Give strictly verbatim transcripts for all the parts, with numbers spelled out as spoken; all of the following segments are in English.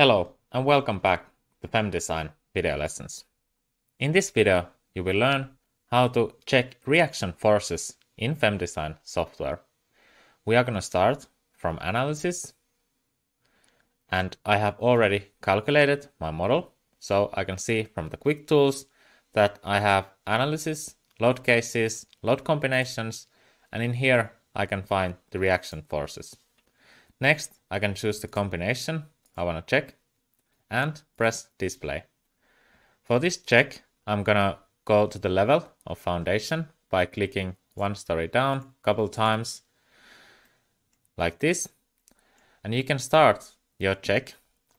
Hello and welcome back to F E M Design video lessons. In this video, you will learn how to check reaction forces in F E M Design software. We are going to start from analysis, and I have already calculated my model, so I can see from the quick tools that I have analysis, load cases, load combinations, and in here I can find the reaction forces. Next, I can choose the combination I want to check and press display. For this check, I'm gonna go to the level of foundation by clicking one story down a couple times like this, and you can start your check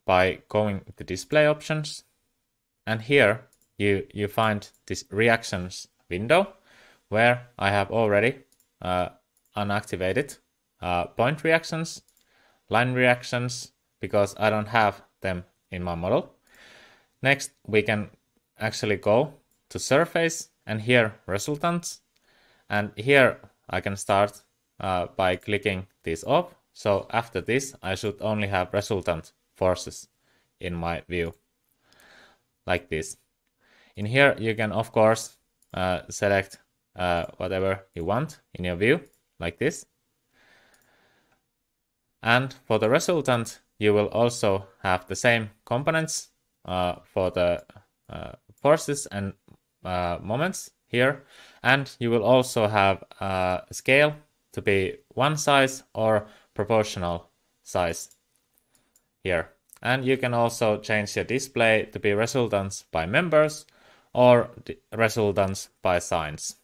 by going to display options, and here you you find this reactions window where I have already uh, unactivated uh, point reactions, line reactions, because I don't have them in my model. Next, we can actually go to surface and here resultants. And here I can start uh, by clicking this off. So after this, I should only have resultant forces in my view, like this. In here, you can of course uh, select uh, whatever you want in your view, like this. And for the resultant, you will also have the same components uh, for the uh, forces and uh, moments here. And you will also have a scale to be one size or proportional size here. And you can also change your display to be resultants by members or resultants by signs.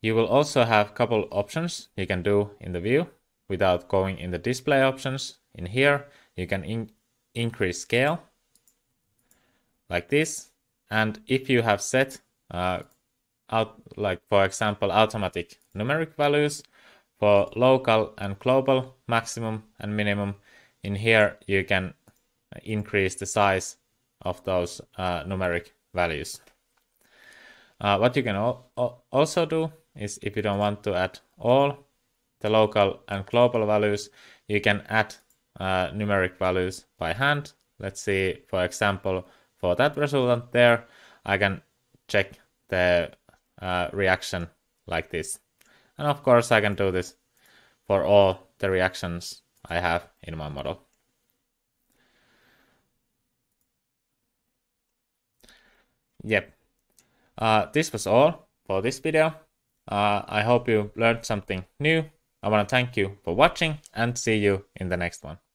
You will also have a couple options you can do in the view. Without going in the display options, in here you can in increase scale like this, and if you have set uh, out, like for example, automatic numeric values for local and global maximum and minimum, in here you can increase the size of those uh, numeric values. Uh, what you can al also do is, if you don't want to add all the local and global values, you can add uh, numeric values by hand. Let's see, for example, for that resultant there, I can check the uh, reaction like this. And of course, I can do this for all the reactions I have in my model. Yep, uh, this was all for this video. Uh, I hope you learned something new. I want to thank you for watching and see you in the next one.